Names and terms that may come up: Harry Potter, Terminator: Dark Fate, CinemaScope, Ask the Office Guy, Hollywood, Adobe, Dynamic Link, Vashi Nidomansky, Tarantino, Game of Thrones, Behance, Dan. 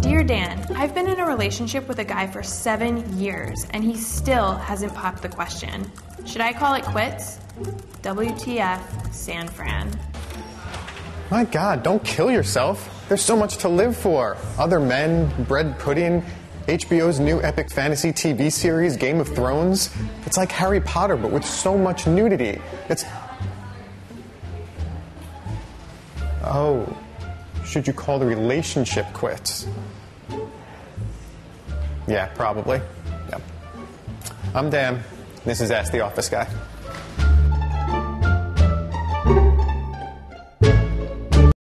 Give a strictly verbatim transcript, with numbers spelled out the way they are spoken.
Dear Dan, I've been in a relationship with a guy for seven years, and he still hasn't popped the question. Should I call it quits? W T F, San Fran. My God, don't kill yourself. There's so much to live for. Other men, bread pudding, H B O's new epic fantasy T V series, Game of Thrones. It's like Harry Potter, but with so much nudity. It's... Oh, should you call the relationship quits? Yeah, probably. Yep. I'm Dan. This is Ask the Office Guy.